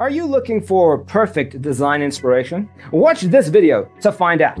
Are you looking for perfect design inspiration? Watch this video to find out.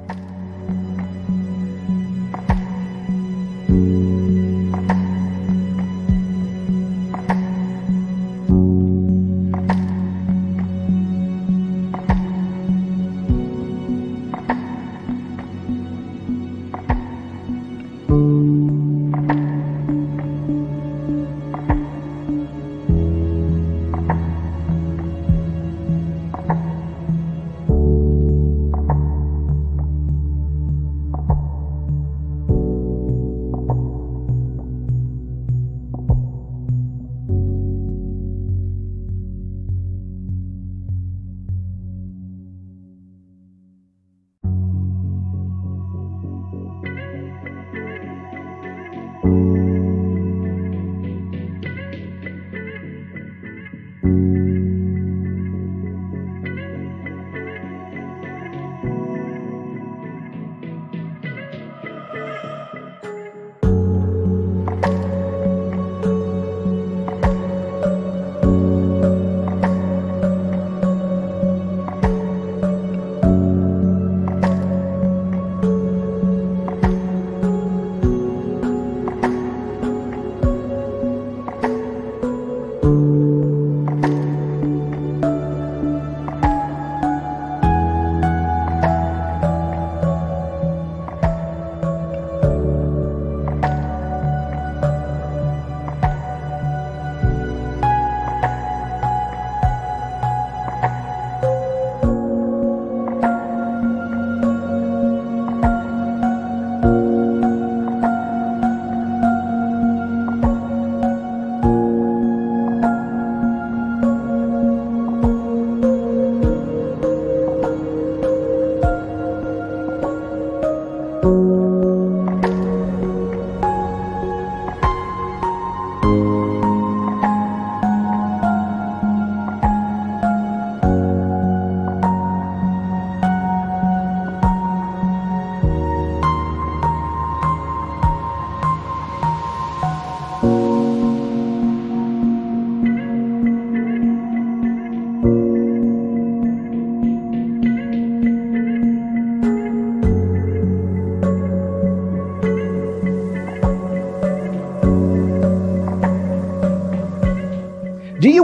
Do you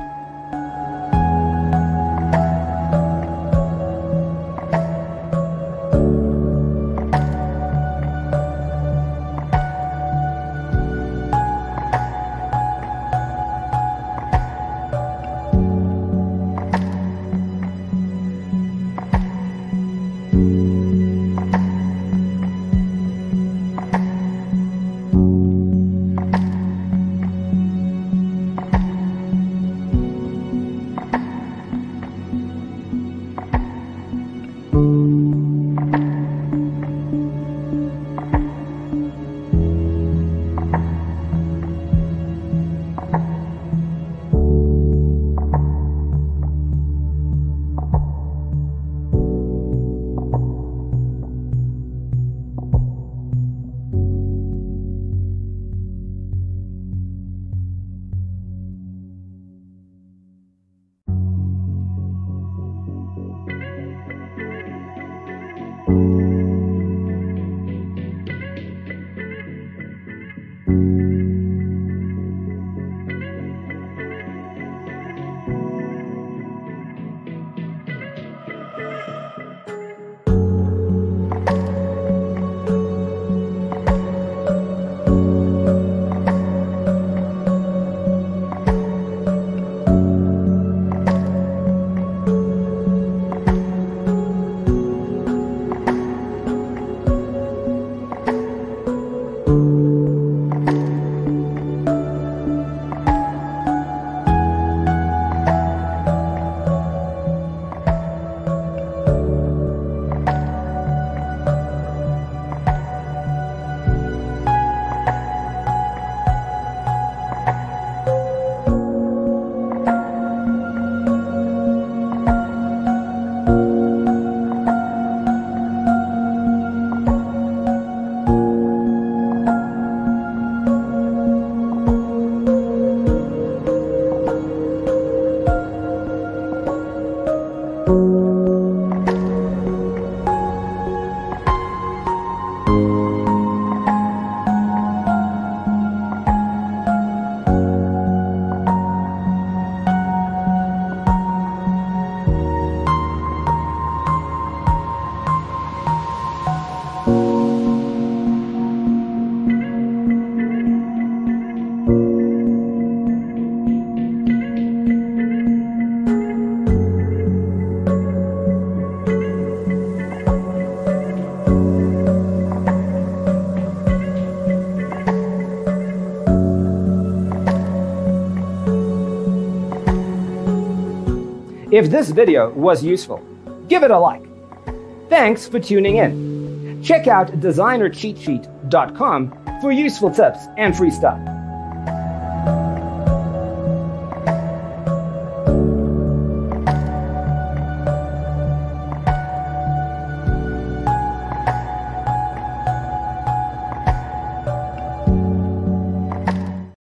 If this video was useful, give it a like. Thanks for tuning in. Check out designercheatsheet.com for useful tips and free stuff.